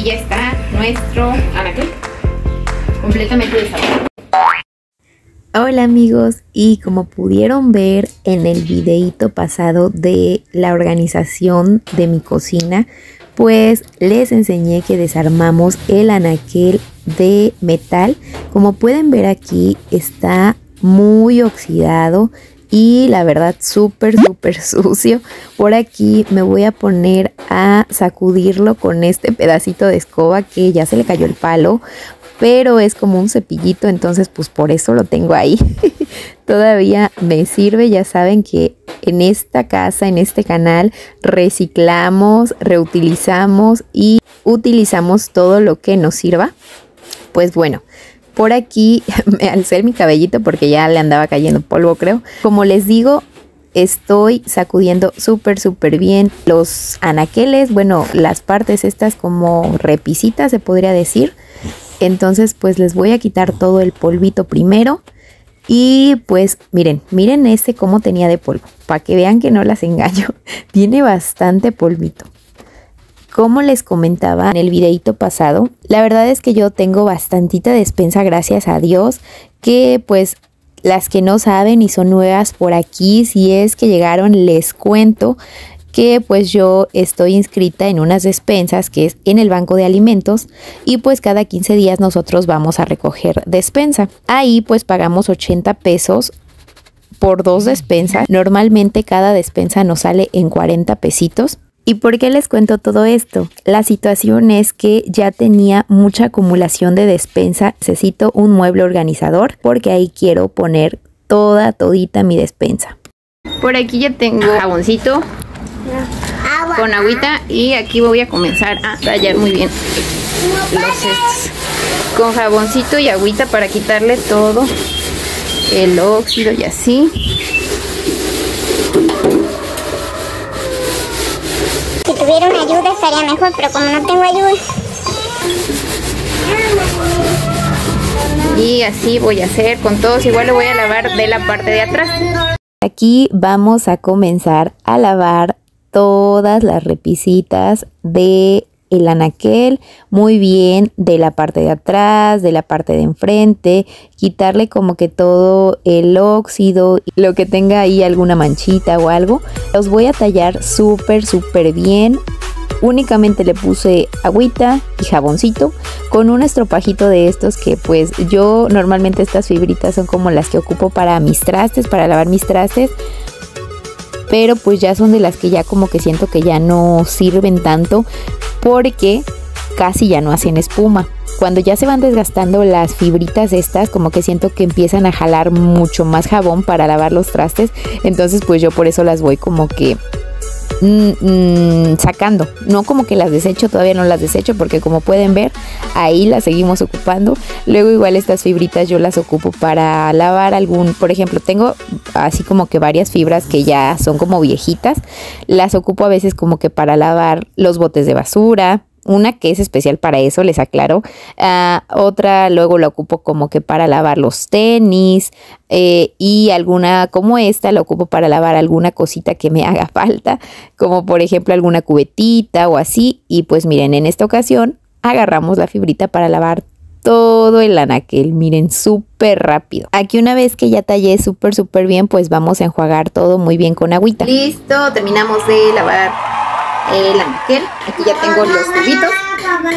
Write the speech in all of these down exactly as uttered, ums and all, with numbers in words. aquí ya está nuestro anaquel completamente desarrollado. Hola amigos, y como pudieron ver en el videíto pasado de la organización de mi cocina, pues les enseñé que desarmamos el anaquel de metal. Como pueden ver aquí está muy oxidado y la verdad súper súper sucio. Por aquí me voy a poner a sacudirlo con este pedacito de escoba que ya se le cayó el palo, pero es como un cepillito, entonces pues por eso lo tengo ahí. Todavía me sirve. Ya saben que en esta casa, en este canal, reciclamos, reutilizamos y utilizamos todo lo que nos sirva. Pues bueno, por aquí me alcé mi cabellito porque ya le andaba cayendo polvo, creo. Como les digo, estoy sacudiendo súper súper bien los anaqueles, bueno, las partes estas como repisitas se podría decir. Entonces pues les voy a quitar todo el polvito primero. Y pues miren, miren este cómo tenía de polvo, para que vean que no las engaño. Tiene bastante polvito. Como les comentaba en el videíto pasado, la verdad es que yo tengo bastantita despensa, gracias a Dios, que pues las que no saben y son nuevas por aquí, si es que llegaron, les cuento que pues yo estoy inscrita en unas despensas que es en el banco de alimentos, y pues cada quince días nosotros vamos a recoger despensa. Ahí pues pagamos ochenta pesos por dos despensas. Normalmente cada despensa nos sale en cuarenta pesitos. ¿Y por qué les cuento todo esto? La situación es que ya tenía mucha acumulación de despensa. Necesito un mueble organizador porque ahí quiero poner toda, todita mi despensa. Por aquí ya tengo jaboncito con agüita, y aquí voy a comenzar a tallar muy bien los cestos con jaboncito y agüita para quitarle todo el óxido y así. Si tuvieran ayuda estaría mejor, pero como no tengo ayuda. Y así voy a hacer con todos. Igual lo voy a lavar de la parte de atrás. Aquí vamos a comenzar a lavar todas las repisitas de el anaquel muy bien, de la parte de atrás, de la parte de enfrente, quitarle como que todo el óxido, lo que tenga ahí alguna manchita o algo. Los voy a tallar súper súper bien. Únicamente le puse agüita y jaboncito con un estropajito de estos que pues yo normalmente, estas fibritas son como las que ocupo para mis trastes, para lavar mis trastes, pero pues ya son de las que ya como que siento que ya no sirven tanto porque casi ya no hacen espuma. Cuando ya se van desgastando las fibritas estas, como que siento que empiezan a jalar mucho más jabón para lavar los trastes, entonces pues yo por eso las voy como que mmm, mmm, sacando, no como que las desecho, todavía no las desecho porque como pueden ver ahí las seguimos ocupando. Luego igual estas fibritas yo las ocupo para lavar algún, por ejemplo, tengo así como que varias fibras que ya son como viejitas, las ocupo a veces como que para lavar los botes de basura. Una que es especial para eso, les aclaro. Uh, otra luego la ocupo como que para lavar los tenis. Eh, y alguna como esta la ocupo para lavar alguna cosita que me haga falta. Como por ejemplo alguna cubetita o así. Y pues miren, en esta ocasión agarramos la fibrita para lavar todo el anaquel. Miren, súper rápido. Aquí una vez que ya tallé súper súper bien, pues vamos a enjuagar todo muy bien con agüita. Listo, terminamos de lavar el anaquel. Aquí ya tengo los tubitos,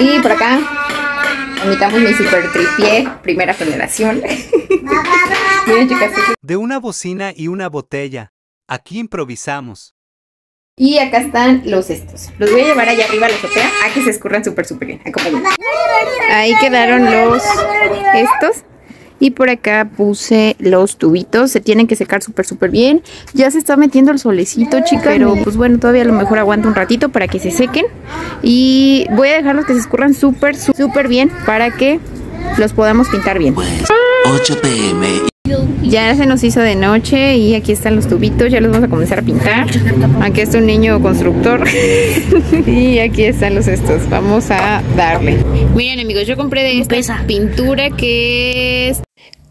y por acá imitamos mi super tripié primera generación. Miren, chicas, de una bocina y una botella, aquí improvisamos. Y acá están los estos, los voy a llevar allá arriba a la azotea a que se escurran súper súper bien. Acompáñenme. Ahí quedaron los estos. Y por acá puse los tubitos. Se tienen que secar súper súper bien. Ya se está metiendo el solecito, chicas, pero pues bueno, todavía a lo mejor aguanto un ratito para que se sequen. Y voy a dejarlos que se escurran súper súper bien para que los podamos pintar bien. ocho p m Ya se nos hizo de noche y aquí están los tubitos. Ya los vamos a comenzar a pintar. Aquí está un niño constructor. Y aquí están los estos. Vamos a darle. Miren amigos, yo compré de esta Pesa. pintura que es...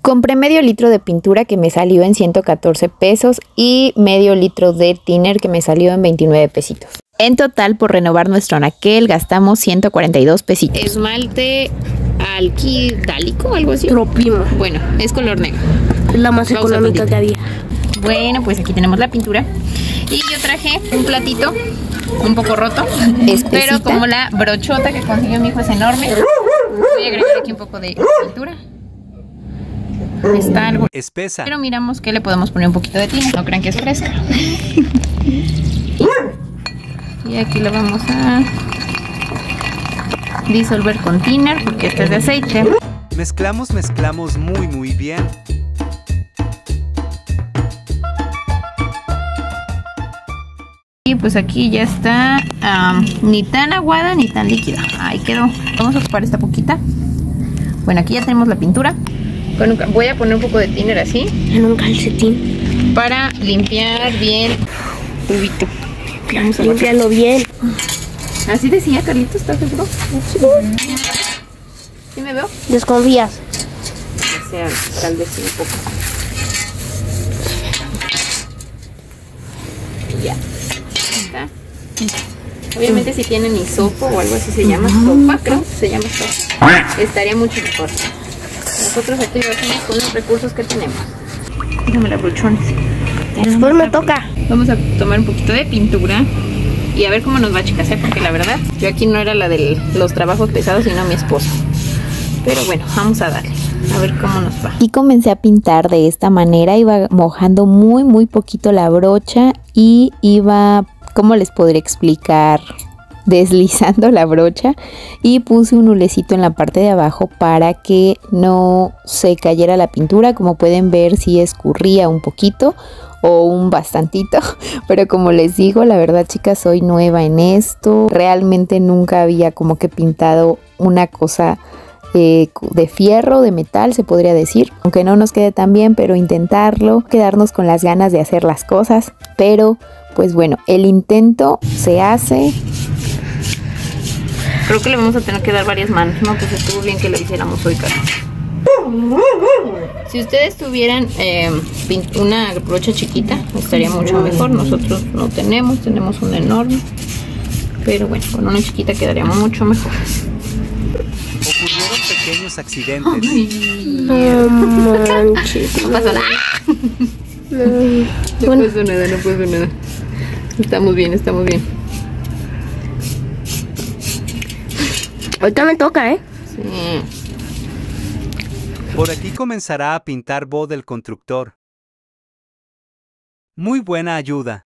Compré medio litro de pintura que me salió en ciento catorce pesos y medio litro de thinner que me salió en veintinueve pesitos. En total, por renovar nuestro anaquel, gastamos ciento cuarenta y dos pesitos. Esmalte alquidálico o algo así. Propimo. Bueno, es color negro. Es la más Pausa económica que había. Bueno, pues aquí tenemos la pintura. Y yo traje un platito un poco roto, espesita. Pero como la brochota que consiguió mi hijo es enorme, voy a agregar aquí un poco de pintura. Está algo espesa, pero miramos que le podemos poner un poquito de tina. No crean que es fresca. Y aquí lo vamos a disolver con thinner porque este es de aceite. Mezclamos, mezclamos muy muy bien. Y pues aquí ya está, um, ni tan aguada ni tan líquida. Ahí quedó. Vamos a ocupar esta poquita. Bueno, aquí ya tenemos la pintura. Voy a poner un poco de thinner así. En un calcetín. Para limpiar bien el tubito. Límpialo bien. Así decía Carlitos, ¿estás seguro? ¿Sí me veo? ¿Desconfías? O sea, tal vez sí un poco. Ya. Está. Obviamente si tienen hisopo o algo así se llama, sopa, creo que se llama sopa, estaría mucho mejor. Nosotros aquí lo hacemos con los recursos que tenemos. Déjame las brochones. Después me toca. Vamos a tomar un poquito de pintura y a ver cómo nos va, chicas, ¿eh? Porque la verdad, yo aquí no era la de los trabajos pesados, sino mi esposo. Pero bueno, vamos a darle, a ver cómo nos va. Y comencé a pintar de esta manera, iba mojando muy, muy poquito la brocha y iba, ¿cómo les podría explicar? Deslizando la brocha, y puse un hulecito en la parte de abajo para que no se cayera la pintura. Como pueden ver, sí escurría un poquito o un bastantito, pero como les digo, la verdad, chicas, soy nueva en esto. Realmente nunca había como que pintado una cosa eh, de fierro, de metal, se podría decir, aunque no nos quede tan bien, pero intentarlo, quedarnos con las ganas de hacer las cosas. Pero pues bueno, el intento se hace. Creo que le vamos a tener que dar varias manos, ¿no? Pues estuvo bien que lo hiciéramos hoy, Carlos. Si ustedes tuvieran eh, una brocha chiquita, estaría mucho mejor. Nosotros no tenemos, tenemos una enorme. Pero bueno, con una chiquita quedaría mucho mejor. Ocurrieron pequeños accidentes. Ay, no manches. No pasó nada. No, no bueno. pasó nada, no pasó nada. Estamos bien, estamos bien. Ahorita me toca, ¿eh? Sí. Por aquí comenzará a pintar Bob el constructor. Muy buena ayuda.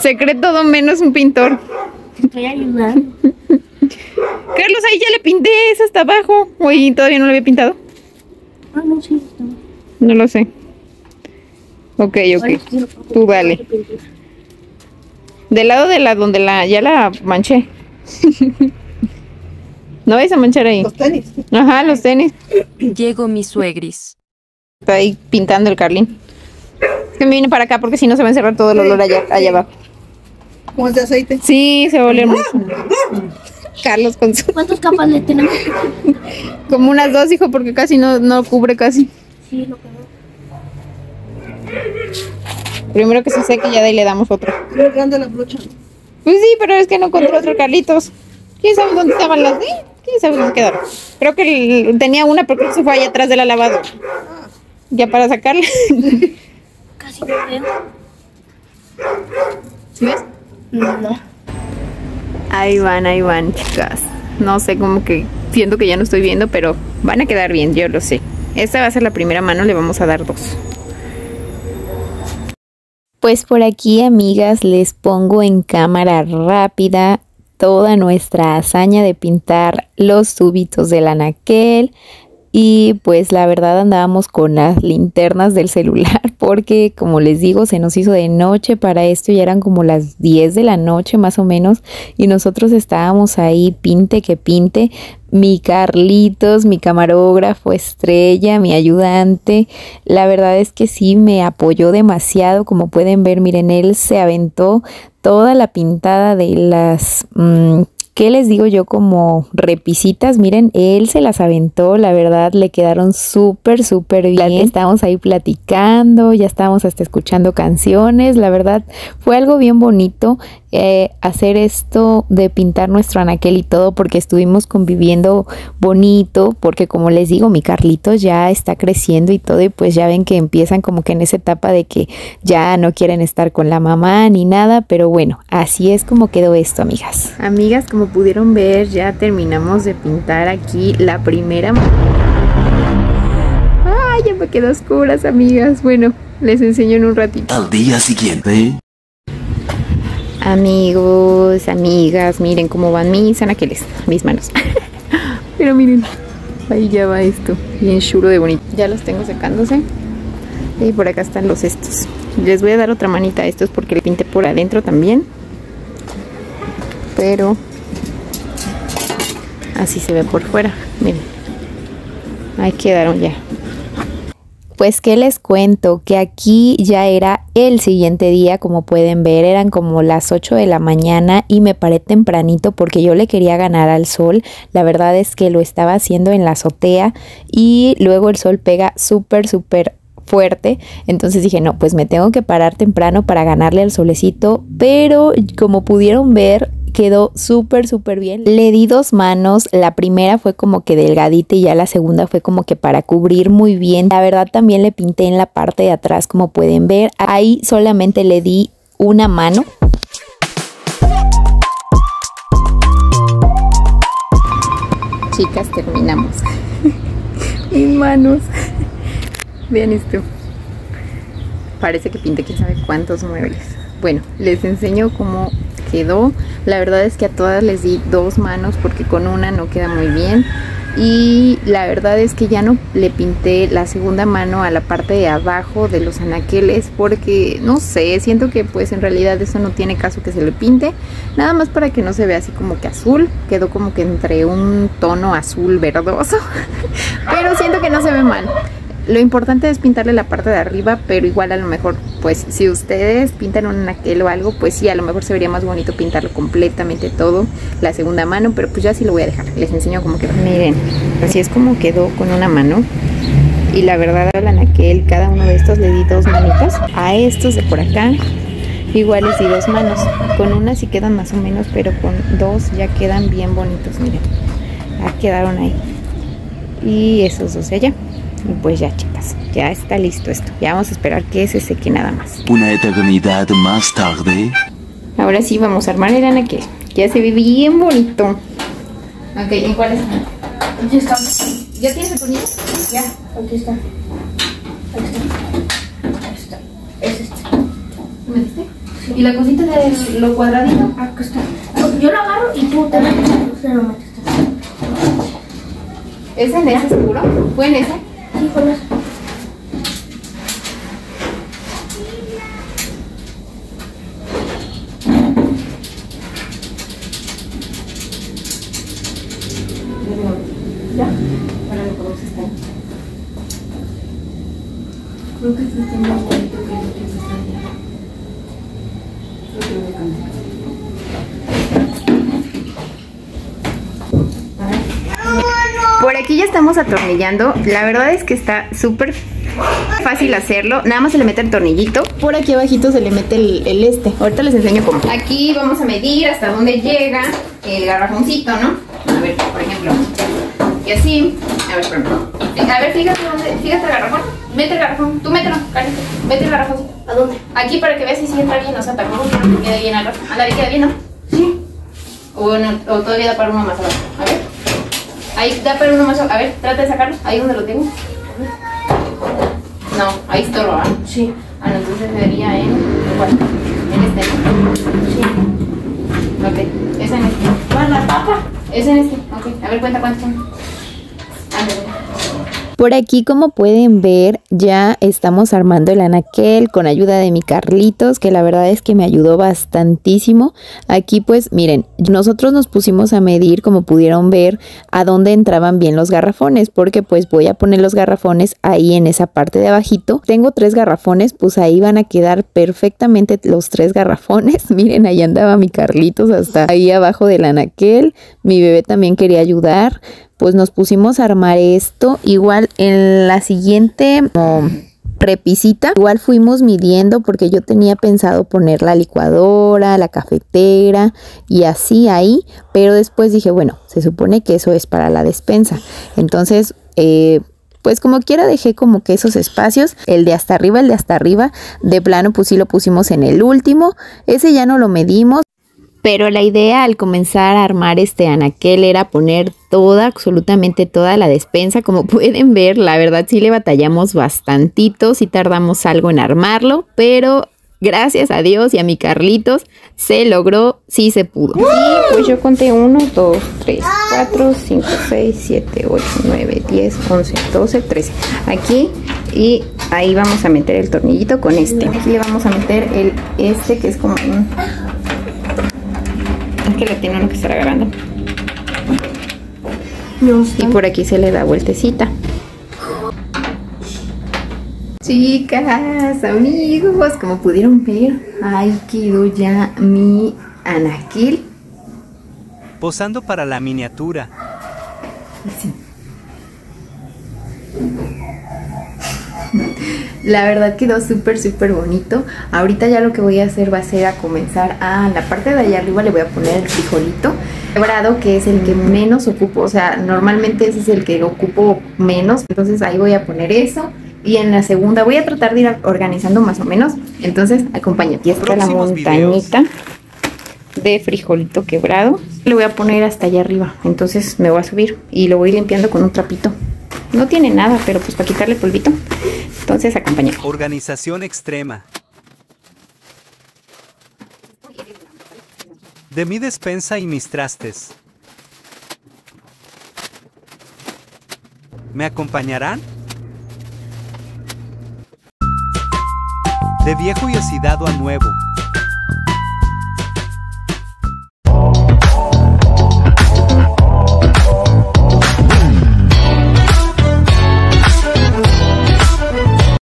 Se cree todo menos un pintor. Estoy ayudando. Carlos, ahí ya le pinté, es hasta abajo. Oye, ¿todavía no lo había pintado? Ah, no, sí. No lo sé. Ok, ok. Tú dale. Del lado de la donde la ya la manché. No vais a manchar ahí. Los tenis. Ajá, los tenis. Llegó mi suegris. Está ahí pintando el Carlín. Es que me vine para acá porque si no se va a encerrar todo el olor allá, allá abajo. ¿Cómo es de aceite? Sí, se va a oler mucho. Carlos con su... ¿Cuántas capas le tenemos? Como unas dos, hijo, porque casi no, no cubre casi. Sí, lo que no. Primero que se seque, ya de ahí le damos otro. Pero grande la brocha. Pues sí, pero es que no encontré otro, Carlitos. ¿Quién sabe dónde estaban las de? ¿Quién sabe dónde quedaron? Creo que el, tenía una, pero creo que se fue allá atrás de la lavadora. Ya para sacarla. Casi no veo. ¿Sí ves? No, no. Ahí van, ahí van, chicas. No sé, como que siento que ya no estoy viendo, pero van a quedar bien, yo lo sé. Esta va a ser la primera mano, le vamos a dar dos. Pues por aquí, amigas, les pongo en cámara rápida toda nuestra hazaña de pintar los tubitos del anaquel. Y pues la verdad andábamos con las linternas del celular porque, como les digo, se nos hizo de noche para esto. Ya eran como las diez de la noche más o menos y nosotros estábamos ahí pinte que pinte. Mi Carlitos, mi camarógrafo estrella, mi ayudante, la verdad es que sí me apoyó demasiado. Como pueden ver, miren, él se aventó toda la pintada de las mmm, ¿Qué les digo yo como repisitas? Miren, él se las aventó, la verdad le quedaron súper, súper bien. Estábamos ahí platicando, ya estábamos hasta escuchando canciones, la verdad fue algo bien bonito eh, hacer esto de pintar nuestro anaquel y todo, porque estuvimos conviviendo bonito, porque como les digo, mi Carlito ya está creciendo y todo, y pues ya ven que empiezan como que en esa etapa de que ya no quieren estar con la mamá ni nada, pero bueno, así es como quedó esto, amigas. Amigas, como pudieron ver, ya terminamos de pintar aquí la primera. ¡Ay, ya me quedé oscuras, amigas! Bueno, les enseño en un ratito. Al día siguiente. Amigos, amigas, miren cómo van mis anaqueles, mis manos. Pero miren, ahí ya va esto, bien chulo de bonito. Ya los tengo secándose. Y por acá están los estos. Les voy a dar otra manita a estos porque le pinté por adentro también. Pero así se ve por fuera, miren, ahí quedaron ya. Pues que les cuento que aquí ya era el siguiente día, como pueden ver, eran como las ocho de la mañana y me paré tempranito porque yo le quería ganar al sol. La verdad es que lo estaba haciendo en la azotea y luego el sol pega súper, súper fuerte, entonces dije no, pues me tengo que parar temprano para ganarle al solecito, pero como pudieron ver quedó súper súper bien. Le di dos manos, la primera fue como que delgadita y ya la segunda fue como que para cubrir muy bien. La verdad también le pinté en la parte de atrás, como pueden ver, ahí solamente le di una mano. Chicas, terminamos. Mis manos. Vean esto. Parece que pinté quién sabe cuántos muebles. Bueno, les enseño cómo quedó. La verdad es que a todas les di dos manos porque con una no queda muy bien. Y la verdad es que ya no le pinté la segunda mano a la parte de abajo de los anaqueles porque, no sé, siento que pues en realidad eso no tiene caso que se le pinte. Nada más para que no se vea así como que azul. Quedó como que entre un tono azul verdoso. Pero siento que no se ve mal. Lo importante es pintarle la parte de arriba, pero igual a lo mejor, pues si ustedes pintan un anaquel o algo, pues sí, a lo mejor se vería más bonito pintarlo completamente todo, la segunda mano, pero pues ya sí lo voy a dejar. Les enseño cómo quedó. Miren, así es como quedó con una mano. Y la verdad, al anaquel, cada uno de estos le di dos manitas. A estos de por acá, igual les di dos manos. Con una sí quedan más o menos, pero con dos ya quedan bien bonitos, miren. Ya quedaron ahí. Y esos dos de allá. Y pues ya, chicas, ya está listo esto. Ya vamos a esperar que se seque nada más. Una eternidad más tarde. Ahora sí vamos a armar el anaquel. Ya se ve bien bonito. Ok, ¿en cuál es? Aquí está. ¿Ya tienes el tornillo? Ya, aquí está. Aquí está. Aquí está. Es este. ¿Me metiste? Sí. ¿Y la cosita de lo cuadradito? Acá está. Yo lo agarro y tú te metes. Se lo metes. ¿Es en ese seguro? ¿Fue en ese? Sí, con eso. ¿Ya? Ahora lo podemos estar. Creo que este está más bonito que el que está allá. Creo que voy a cambiar. Por aquí ya estamos atornillando. La verdad es que está súper fácil hacerlo. Nada más se le mete el tornillito. Por aquí abajito se le mete el, el este. Ahorita les enseño cómo. Aquí vamos a medir hasta dónde llega el garrafoncito, ¿no? A ver, por ejemplo. Y así. A ver, por ejemplo. A ver, fíjate dónde. Fíjate el garrafón. Mete el garrafón. Tú mételo, Carita. Mete el garrafón. ¿A dónde? Aquí para que veas si sí entra bien. O sea, tampoco queda bien al rato. Anda, queda bien, ¿no? Sí. O, no, o todavía da para uno más abajo. A ver. Ahí da para uno más. A ver, trata de sacarlo. Ahí donde lo tengo. No, ahí estorba. Sí. Ah, no, entonces sería en. ¿Cuál? En este. Sí. Ok. Es en este. ¿Cuál la papa? Es en este. Ok. A ver, cuenta cuántos son. A ver. Por aquí, como pueden ver, ya estamos armando el anaquel con ayuda de mi Carlitos, que la verdad es que me ayudó bastantísimo. Aquí pues miren, nosotros nos pusimos a medir, como pudieron ver, a dónde entraban bien los garrafones, porque pues voy a poner los garrafones ahí en esa parte de abajito. Tengo tres garrafones, pues ahí van a quedar perfectamente los tres garrafones. Miren, ahí andaba mi Carlitos hasta ahí abajo del anaquel. Mi bebé también quería ayudar. Pues nos pusimos a armar esto. Igual en la siguiente oh, repisita, igual fuimos midiendo, porque yo tenía pensado poner la licuadora, la cafetera y así ahí, pero después dije, bueno, se supone que eso es para la despensa, entonces eh, pues como quiera dejé como que esos espacios, el de hasta arriba, el de hasta arriba, de plano pues sí lo pusimos en el último, ese ya no lo medimos. Pero la idea al comenzar a armar este anaquel era poner toda, absolutamente toda la despensa. Como pueden ver, la verdad sí le batallamos bastantito, sí tardamos algo en armarlo, pero gracias a Dios y a mi Carlitos se logró, sí se pudo. Sí, pues yo conté uno, dos, tres, cuatro, cinco, seis, siete, ocho, nueve, diez, once, doce, trece. Aquí y ahí vamos a meter el tornillito con este. Aquí le vamos a meter el este que es como un... que le tiene uno que estar agarrando, no sé. Y por aquí se le da vueltecita. Chicas, amigos, como pudieron ver, ahí quedó ya mi anaquil posando para la miniatura. Así. La verdad quedó súper súper bonito. Ahorita ya lo que voy a hacer va a ser a comenzar a ah, la parte de allá arriba le voy a poner el frijolito quebrado, que es el que menos ocupo, o sea, normalmente ese es el que ocupo menos, entonces ahí voy a poner eso. Y en la segunda voy a tratar de ir organizando más o menos, entonces acompáñame. Y esta es la montañita de frijolito quebrado, le voy a poner hasta allá arriba, entonces me voy a subir y lo voy limpiando con un trapito. No tiene nada, pero pues para quitarle polvito. Entonces, acompañar. Organización extrema. De mi despensa y mis trastes. ¿Me acompañarán? De viejo y oxidado a nuevo.